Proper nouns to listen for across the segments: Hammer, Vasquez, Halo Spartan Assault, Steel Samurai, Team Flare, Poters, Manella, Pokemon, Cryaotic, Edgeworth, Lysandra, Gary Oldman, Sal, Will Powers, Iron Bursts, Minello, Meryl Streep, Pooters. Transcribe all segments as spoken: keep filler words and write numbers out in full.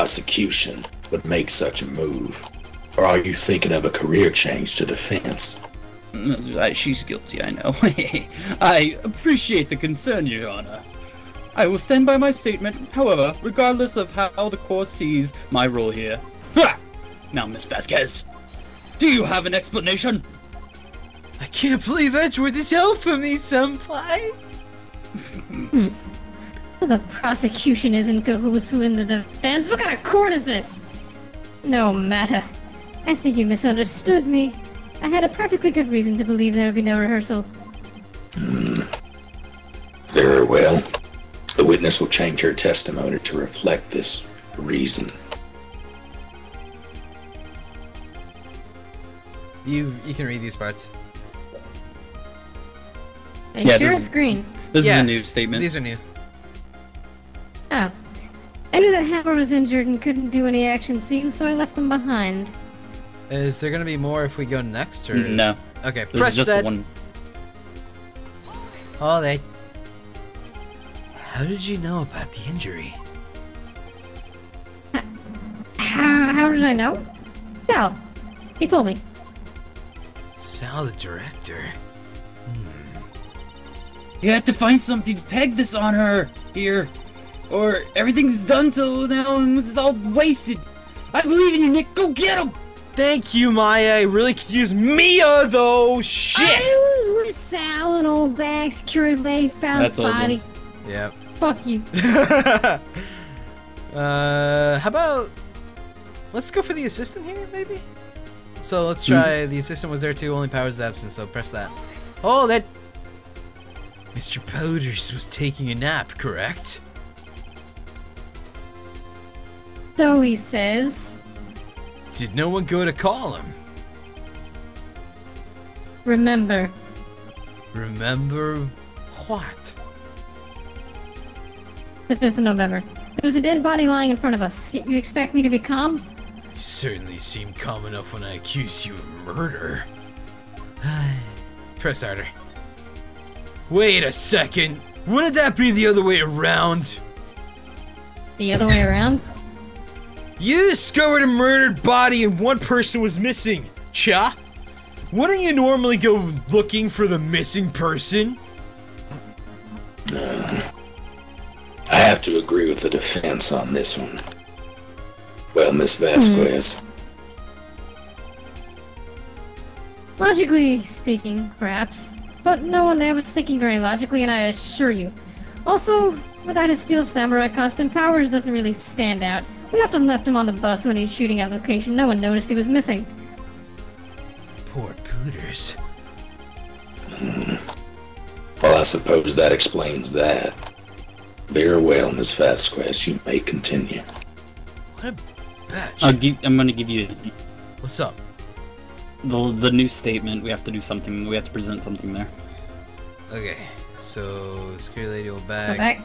prosecution would make such a move? Or are you thinking of a career change to defense? She's guilty, I know. I appreciate the concern, Your Honor. I will stand by my statement, however, regardless of how the court sees my role here. Ha! Now, Miss Vasquez, do you have an explanation? I can't believe Edgeworth is held from me, senpai! Hmm. The prosecution is in cahoots with the defense. What kind of court is this? No matter. I think you misunderstood me. I had a perfectly good reason to believe there would be no rehearsal. Hmm. Very well. The witness will change her testimony to reflect this reason. You you can read these parts. Are you yeah, sure it's green? This yeah, is a new statement. These are new. Oh. I knew that Hammer was injured and couldn't do any action scenes, so I left them behind. Is there gonna be more if we go next, or is... No. Okay, this press is just that. One. Oh, they... How did you know about the injury? How, how, how did I know? Sal. He told me. Sal, the director? Hmm. You had to find something to peg this on her here, or everything's done till now and it's all wasted. I believe in you, Nick. Go get him! Thank you, Maya. I really could use Mia, though. Shit! I was with Sal and old Bax, cured they found That's the body. Yeah. Fuck you. uh, how about... Let's go for the assistant here, maybe? So let's try... Mm. The assistant was there, too. Only powers of absence, so press that. Oh, that... Mister Poters was taking a nap, correct? So he says... Did no one go to call him? Remember. Remember what? The fifth of November. There was a dead body lying in front of us. You expect me to be calm? You certainly seemed calm enough when I accused you of murder. Press harder. Wait a second. Wouldn't that be the other way around? The other way around? You discovered a murdered body and one person was missing, cha? Wouldn't you normally go looking for the missing person? Uh, I have to agree with the defense on this one. Well, Miss Vasquez. Hmm. Logically speaking, perhaps. But no one there was thinking very logically, and I assure you. Also, without a Steel Samurai, constant powers doesn't really stand out. We often left him on the bus when he was shooting at location. No one noticed he was missing. Poor Pooters. Mm. Well, I suppose that explains that. Very well, Miss Vasquez, you may continue. What a bitch. I'll give, I'm gonna give you... What's up? The, the new statement. We have to do something. We have to present something there. Okay. So, Scary Lady will back. Go back.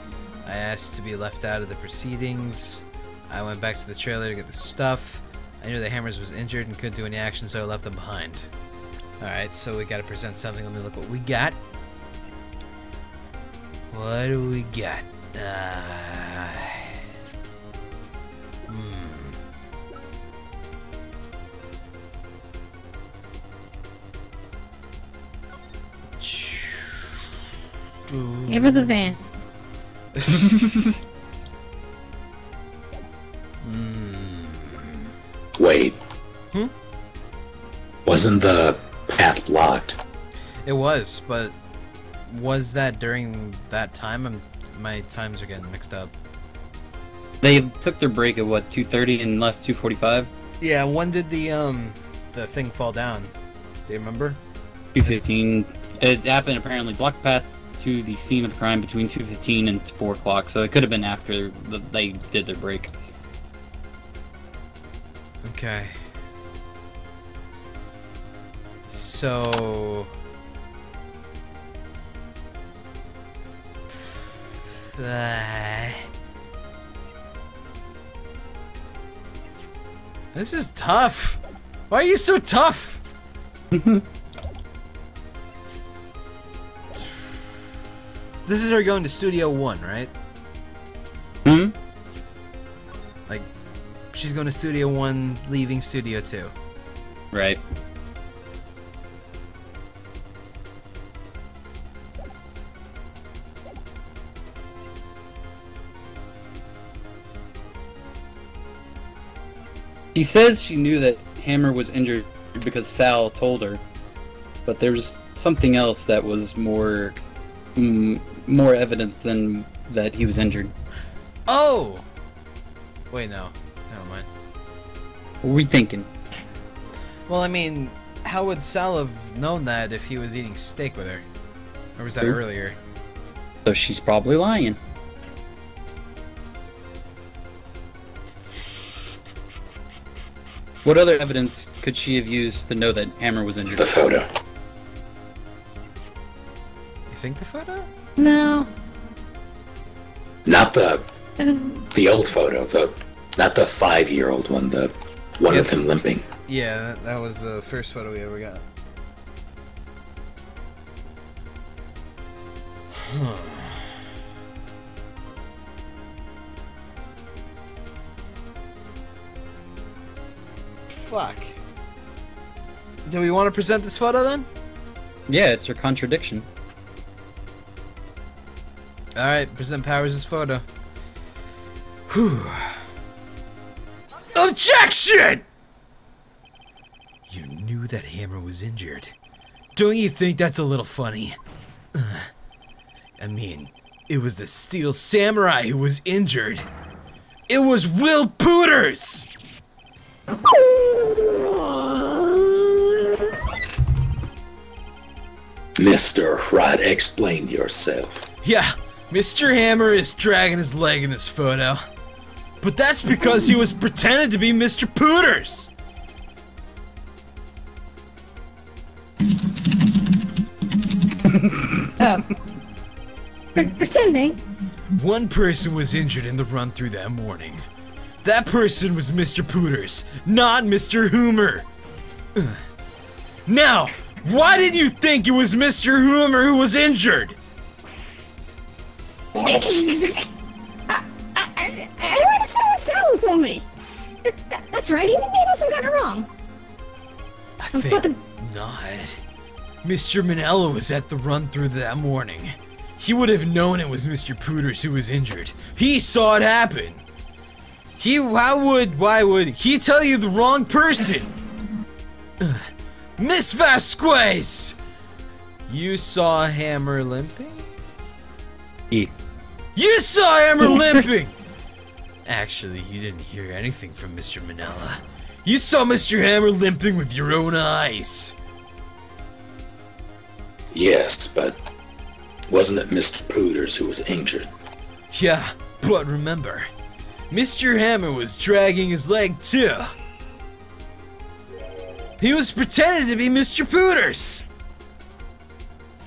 I asked to be left out of the proceedings. I went back to the trailer to get the stuff. I knew the Hammers was injured and couldn't do any action, so I left them behind. Alright, so we gotta present something. Let me look what we got. What do we got? Uh... Hmm. Give her the van. Wait. Hmm? Wasn't the path blocked? It was, but was that during that time? I'm, my times are getting mixed up. They took their break at what, two thirty and last two forty-five? Yeah, when did the um the thing fall down? Do you remember? two fifteen. It happened apparently. Blocked path to the scene of the crime between two fifteen and four o'clock, so it could have been after they did their break. Okay. So... Uh, this is tough! Why are you so tough? This is her going to Studio One, right? Hmm? Like, she's going to Studio One, leaving Studio Two. Right. She says she knew that Hammer was injured because Sal told her, but there's something else that was more, mm, more evidence than that he was injured. Oh! Wait, no. Never mind. What were we thinking? Well, I mean, how would Sal have known that if he was eating steak with her? Or was that Ooh. earlier? So she's probably lying. What other evidence could she have used to know that Hammer was injured? The photo. You think the photo? No. Not the... the old photo, the... Not the five-year-old one, the one of him limping. Yeah, that was the first photo we ever got. Huh. Fuck. Do we want to present this photo then? Yeah, it's her contradiction. Alright, present Powers' photo. Whew. Objection! You knew that Hammer was injured. Don't you think that's a little funny? Uh, I mean, it was the Steel Samurai who was injured. It was Will Pooters! Mister Rod, explain yourself. Yeah, Mister Hammer is dragging his leg in this photo. But that's because he was pretending to be Mister Pooters! Uh, pre pretending? One person was injured in the run-through that morning. That person was Mister Pooters, not Mister Hoomer. Ugh. Now, why did you think it was Mister Hoomer who was injured? I, I, I already said what Sal told me. That, that, that's right, he must have gotten it wrong. I I'm think slipping. Not. Mister Minello was at the run-through that morning. He would have known it was Mister Pooters who was injured. He saw it happen. He, how would, why would he tell you the wrong person? uh, Miss Vasquez! You saw Hammer limping? Yeah. You saw Hammer limping! Actually, you didn't hear anything from Mister Manella. You saw Mister Hammer limping with your own eyes. Yes, but wasn't it Mister Pooters who was injured? Yeah, but remember, Mister Hammer was dragging his leg, too. He was pretending to be Mister Pooters!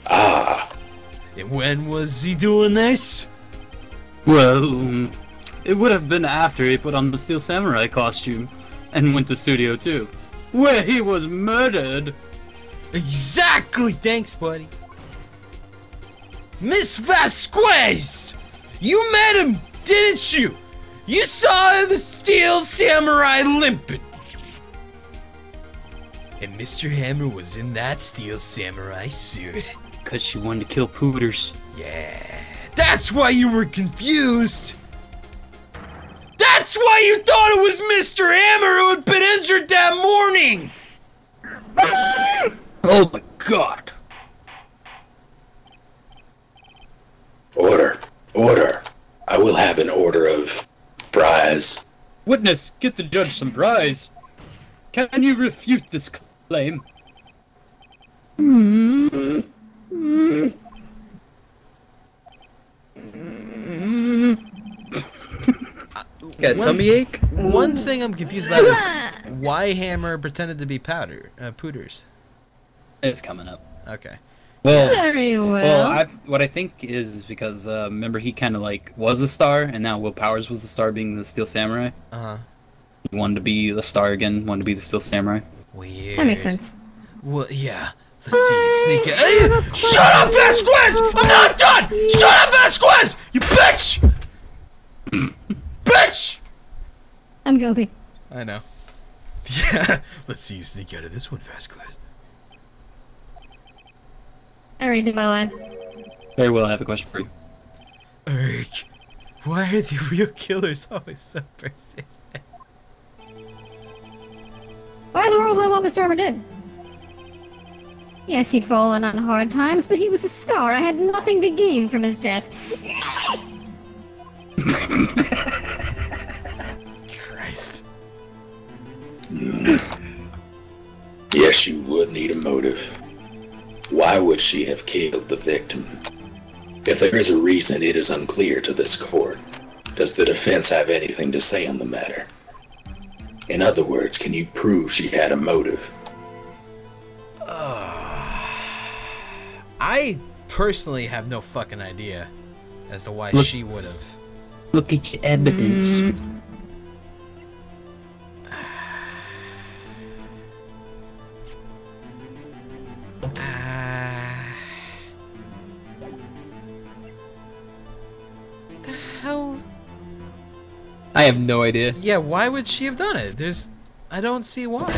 Ah! And when was he doing this? Well, it would have been after he put on the Steel Samurai costume and went to Studio two, where he was murdered! Exactly! Thanks, buddy. Miss Vasquez! You met him, didn't you? You saw the Steel Samurai limping! And Mister Hammer was in that Steel Samurai suit. Cause she wanted to kill Pooters. Yeah. That's why you were confused! That's why you thought it was Mister Hammer who had been injured that morning! Oh my god. Order. Order. I will have an order of... fries. Witness, get the judge some fries. Can you refute this claim? Mm-hmm. Mm-hmm. Got a tummy ache? One thing I'm confused about is why Hammer pretended to be powder, uh, Pooters. It's coming up. Okay. Well, Very well. well I, what I think is because uh, remember he kind of like was a star, and now Will Powers was the star, being the Steel Samurai. Uh huh. He wanted to be the star again. Wanted to be the Steel Samurai. Weird. That makes sense. Well, yeah. Let's see. Sneak it. Hey, shut up, Vasquez! I'm not done. Shut up, Vasquez! You bitch! Bitch! I'm guilty. I know. Yeah, let's see you sneak out of this one, Vasquez. I already did my line. Very well, I have a question for you. Urgh. Why are the real killers always so persistent? Why in the world blame what Mister Armour did? Yes, he'd fallen on hard times, but he was a star. I had nothing to gain from his death. Christ. Yes, you would need a motive. Why would she have killed the victim? If there is a reason, it is unclear to this court. Does the defense have anything to say on the matter? In other words, can you prove she had a motive? Uh, I personally have no fucking idea as to why look, she would have. Look at your evidence. Mm. I have no idea. Yeah, why would she have done it? There's... I don't see why.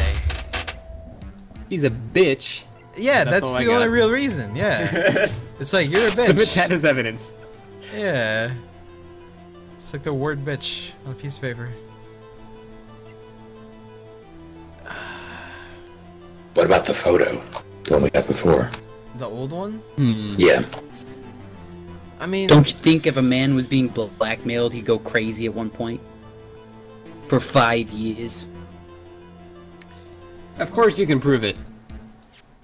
She's a bitch. Yeah, that's, that's the only real reason, yeah. It's like, you're a bitch. Submit that as evidence. Yeah. It's like the word bitch on a piece of paper. What about the photo? The one we got before. The old one? Mm. Yeah. I mean... Don't you think if a man was being blackmailed, he'd go crazy at one point? For five years. Of course you can prove it.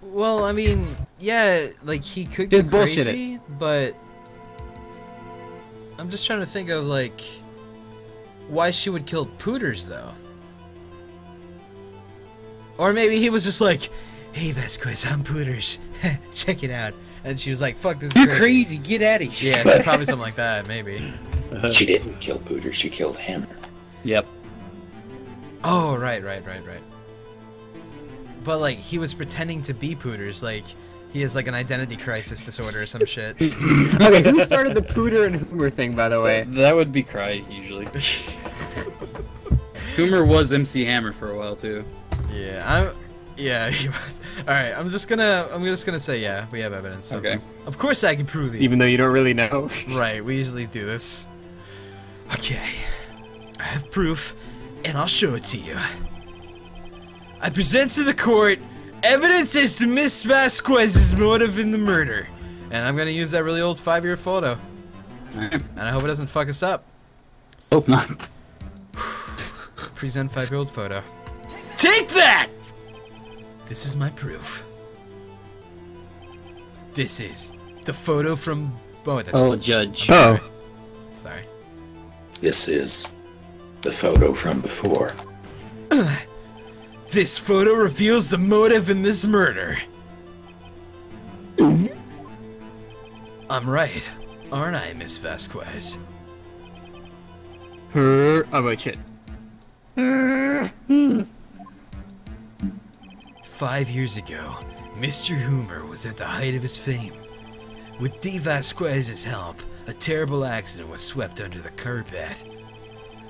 Well, I mean, yeah, like he could just go crazy, it. But I'm just trying to think of like why she would kill Pooters though. Or maybe he was just like, "Hey, Vasquez, I'm Pooters. Check it out." And she was like, "Fuck this." You're crazy. crazy. Get out of here. Yeah, so probably something like that. Maybe. She didn't kill Pooters. She killed Hammer. Yep. Oh, right, right, right, right. But, like, he was pretending to be Pooters. Like, he has, like, an identity crisis disorder or some shit. Okay, who started the Pooter and Hoomer thing, by the way? That would be Cry, usually. Hoomer was M C Hammer for a while, too. Yeah, I'm... Yeah, he was. Alright, I'm just gonna... I'm just gonna say, yeah, we have evidence. So okay. Of course I can prove it. Even though you don't really know. Right, we usually do this. Okay. I have proof, and I'll show it to you. I present to the court evidence as to Miss Vasquez's motive in the murder. And I'm gonna use that really old five-year photo. Alright. And I hope it doesn't fuck us up. Hope not. Present five-year-old photo. Take that! This is my proof. This is the photo from... Oh, that's oh judge. Oh. Sorry. This is the photo from before. This photo reveals the motive in this murder. Mm-hmm. I'm right, aren't I, Miss Vasquez? Her... Oh, wait, shit. Mm-hmm. Five years ago, Mister Hoomer was at the height of his fame. With D. Vasquez's help, a terrible accident was swept under the carpet.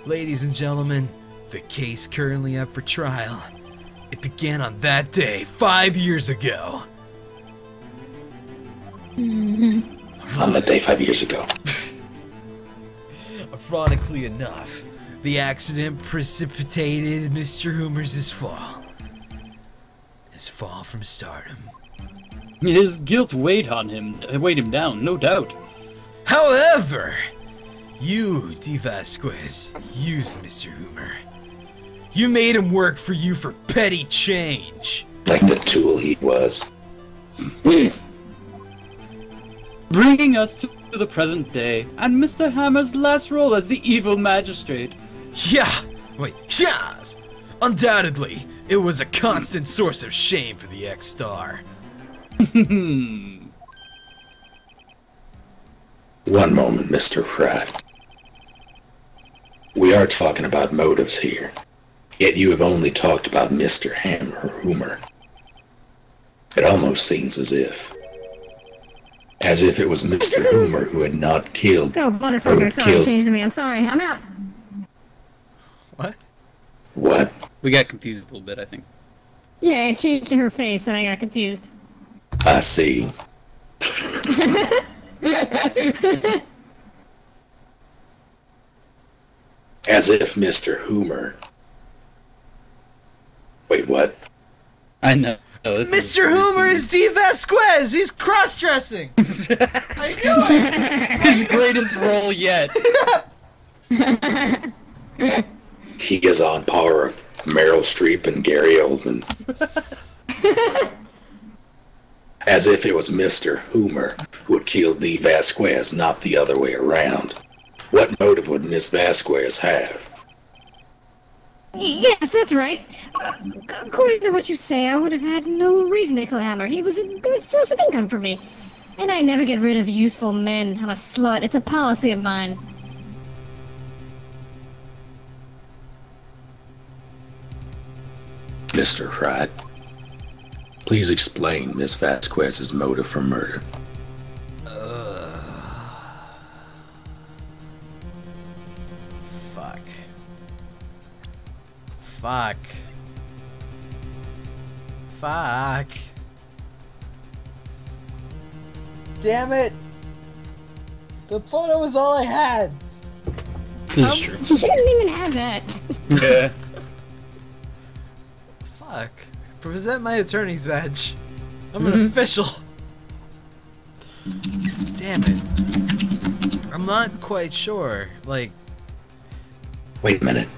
Ladies and gentlemen, the case currently up for trial. It began on that day, five years ago. On that day, five years ago. Ironically enough, the accident precipitated Mister Hoomer's fall. His fall from stardom. His guilt weighed on him, weighed him down, no doubt. However, you, D. Vasquez, used Mister Hoomer. You made him work for you for petty change. Like the tool he was. Bringing us to the present day, and Mister Hammer's last role as the evil magistrate. Yeah! Wait, yes! Undoubtedly, it was a constant source of shame for the ex-star. One moment, Mister Pratt. We are talking about motives here. Yet you have only talked about Mister Hammer Hoomer. It almost seems as if... As if it was Mister Hoomer who had not killed... Oh, motherfucker, sorry, killed. Changed me, I'm sorry, I'm out! What? What? We got confused a little bit, I think. Yeah, it changed her face and I got confused. I see. As if Mister Hoomer. Wait, what? I know. No, Mister Hoomer is D. Vasquez! He's cross-dressing! I knew it! His greatest role yet. He is on par with Meryl Streep and Gary Oldman. As if it was Mister Hoomer who had killed D. Vasquez, not the other way around. What motive would Miss Vasquez have? Yes, that's right. Uh, according to what you say, I would have had no reason to kill Hammer. He was a good source of income for me. And I never get rid of useful men. I'm a slut. It's a policy of mine. Mister Fried, please explain Miss Vasquez's motive for murder. Fuck. Fuck. Damn it! The photo was all I had! This is true. You didn't even have that. Yeah. Fuck. Present my attorney's badge. I'm mm-hmm. an official. Damn it. I'm not quite sure. Like... Wait a minute.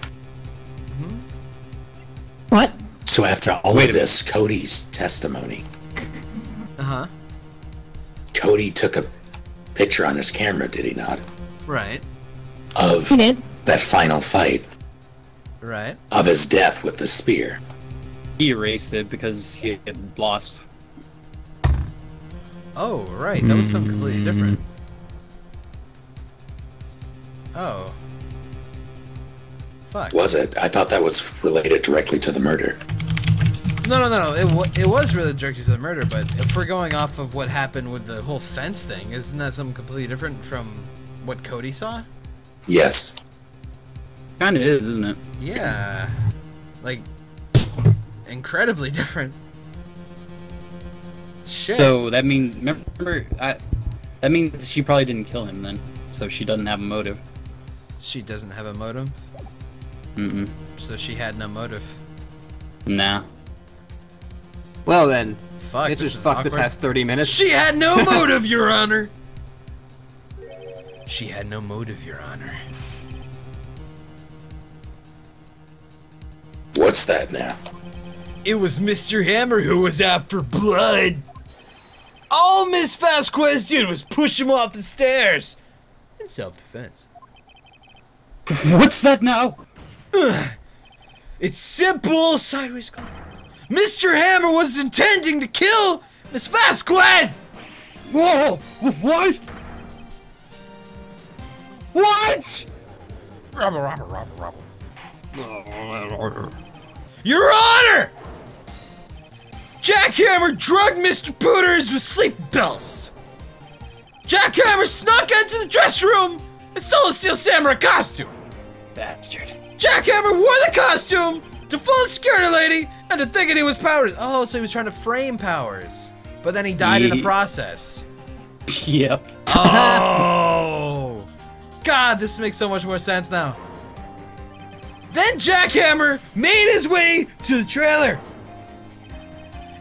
What? So after all Wait of this, Cody's testimony. Uh-huh. Cody took a picture on his camera, did he not? Right. Of he did. that final fight. Right. Of his death with the spear. He erased it because he had lost. Oh, right. That was something completely different. Oh. Fuck. Was it? I thought that was related directly to the murder. No, no, no. It, w it was related directly to the murder, but if we're going off of what happened with the whole fence thing, isn't that something completely different from what Cody saw? Yes. Kind of is, isn't it? Yeah. Like, incredibly different. Shit. So, that means... Remember, I, that means she probably didn't kill him then, so she doesn't have a motive. She doesn't have a motive? Mm-mm. So she had no motive. Nah. Well then, fuck, it just fucked the past thirty minutes. She had no motive, Your Honor! She had no motive, Your Honor. What's that now? It was Mister Hammer who was out for blood! All Miss Vasquez did was push him off the stairs! In self-defense. What's that now? Ugh. It's simple sideways glance. Mister Hammer was intending to kill Miss Vasquez! Whoa! What? What? Robber, robber, robber, robber. Your Honor! Jackhammer drugged Mister Pooters with sleep bells. Jackhammer snuck into the dressing room and stole a Steel Samurai costume. Bastard. Jackhammer wore the costume to fool the security lady into thinking he was Powers. Oh, so he was trying to frame Powers. But then he died yeah. in the process. Yep. Oh! God, this makes so much more sense now. Then Jackhammer made his way to the trailer.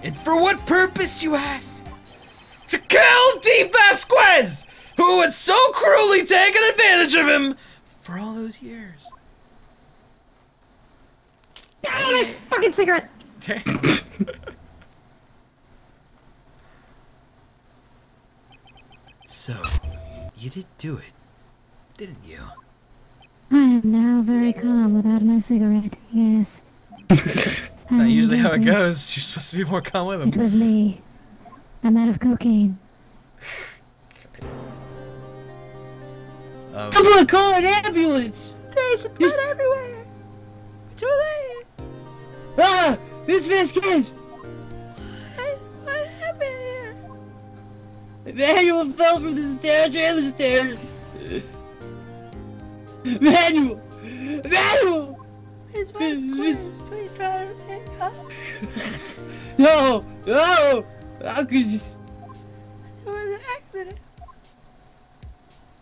And for what purpose, you ask? To kill D. Vasquez, who had so cruelly taken advantage of him for all those years. Damn it! Fucking cigarette! Damn. So, you did do it, didn't you? I am now very calm without my cigarette, yes. That's usually how it goes. You're supposed to be more calm with them. It was me. I'm out of cocaine. um, Someone call an ambulance! There's a blood everywhere! Too late! Ah! Miss Vasquez! What? What happened here? Manuel fell from the stair trailer stairs! Manuel! Manuel! It's Vasquez. Please try to pick up. No! No! How could you... It was an accident.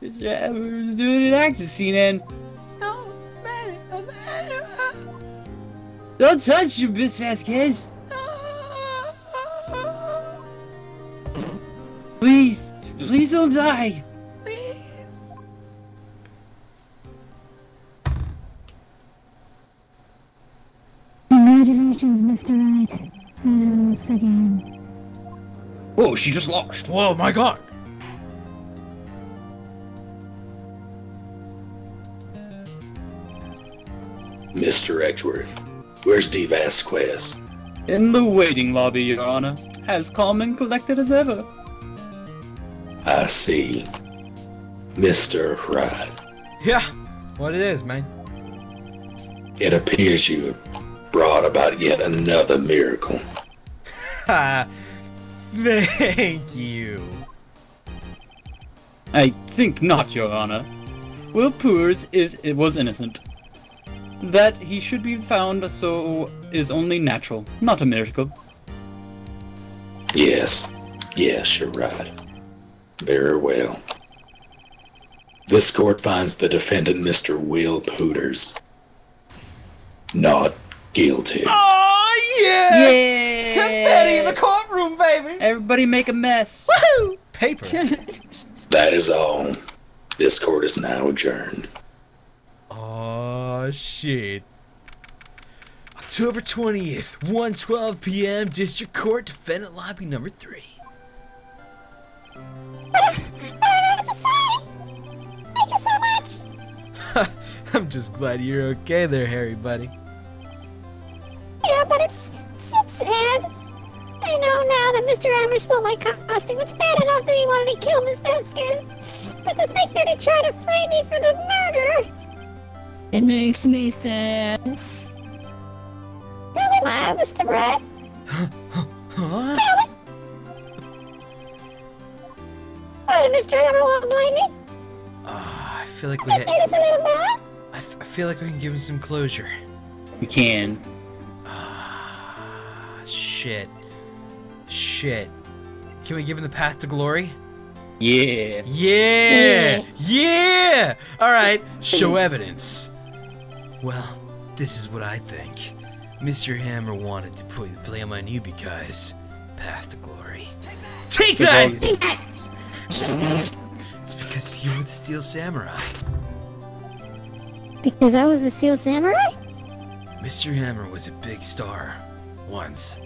Yeah, we was doing an action scene and... No, Matter, Matter. Don't touch you, Miss Vasquez. No. Please, please don't die. Please. Congratulations, Mister Knight. You lose again. Whoa, she just lost. Whoa, my God. Mister Edgeworth, where's D. Vasquez? In the waiting lobby, Your Honor. As calm and collected as ever. I see. Mister Wright. Yeah, what it is, man. It appears you have brought about yet another miracle. Ha! Thank you. I think not, Your Honor. Will Pooters is it was innocent. That he should be found so is only natural, not a miracle. Yes, yes, you're right. Very well. This court finds the defendant, Mister Will Pooters, not guilty. Oh yeah! Yeah! Confetti in the courtroom, baby! Everybody make a mess. Woohoo! Paper. That is all. This court is now adjourned. Oh shit. October twentieth, one twelve p m District Court, Defendant Lobby number three. I don't, I don't know what to say! Thank you so much! I'm just glad you're okay there, Harry, buddy. Yeah, but it's, it's, it's sad. I know now that Mister Hammer stole my costume. It's bad enough that he wanted to kill Miss Vasquez, but to think that he tried to frame me for the murder! It makes me sad. Tell me why, Mister Brett. Huh? Tell me. Why did Mister Hammer want to blame me? Ah, uh, I feel like we. Just innocent little boy. I, f I feel like we can give him some closure. We can. Ah, uh, shit, shit. Can we give him the path to glory? Yeah. Yeah. Yeah. Yeah. All right. Show evidence. Well, this is what I think. Mister Hammer wanted to put the blame on you because path to glory. Take that! Take that! It's because you were the Steel Samurai. Because I was the Steel Samurai? Mister Hammer was a big star once,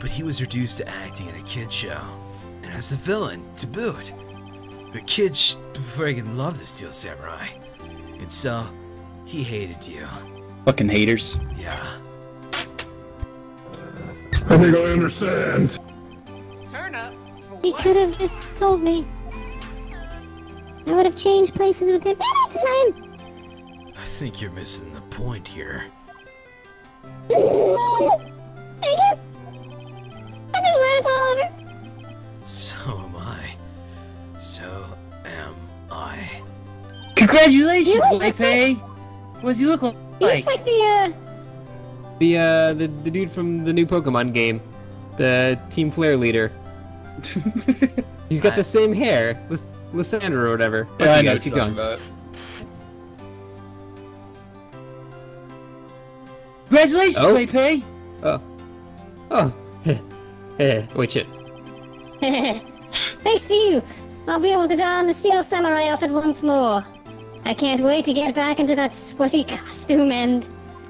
but he was reduced to acting in a kid show. And as a villain, to boot. The kid sh friggin' loved the Steel Samurai. And so, he hated you. Fucking haters. Yeah. I think I understand. Turn up. He could have just told me. I would have changed places with him any time. I think you're missing the point here. Thank you. I'm just glad it's all over. So am I. So am I. Congratulations, Lepe! Like, what does he look like? He looks like the, uh... The, uh, the, the dude from the new Pokemon game. The Team Flare leader. He's got I... the same hair. Lys Lysandra or whatever. Yeah, I know, guys, keep going. About. Congratulations, oh. Lepe! Oh. Oh. Wait, shit. Thanks to you, I'll be able to don the Steel Samurai outfit once more. I can't wait to get back into that sweaty costume and...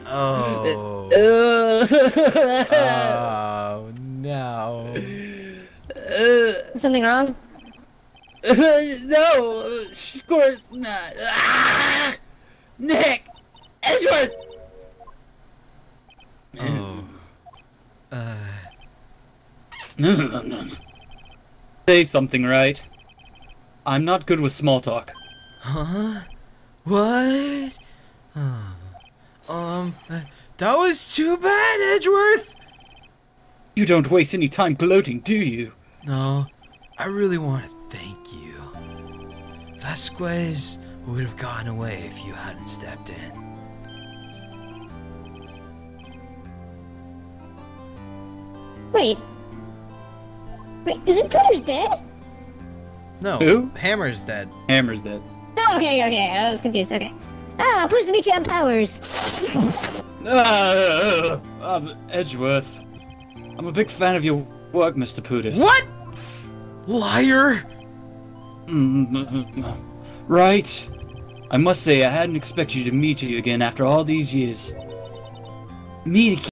Oh... Oh, no... Something wrong? No, of course not. Ah! Nick! Edgeworth! Oh... Uh... No, no, no, no. Say something, right? I'm not good with small talk. Huh? What? Oh. Um, that was too bad, Edgeworth! You don't waste any time gloating, do you? No, I really want to thank you. Vasquez would have gotten away if you hadn't stepped in. Wait. Wait, isn't Pooters dead? No. Who? Hammer's dead. Hammer's dead. Oh, okay, okay. I was confused. Okay. Ah, pleased to meet you, I'm Powers. Uh, uh, uh, I'm Edgeworth. I'm a big fan of your work, Mister Pooters. What? Liar! Mm-hmm. Right. I must say, I hadn't expected you to meet you again after all these years. Meet again.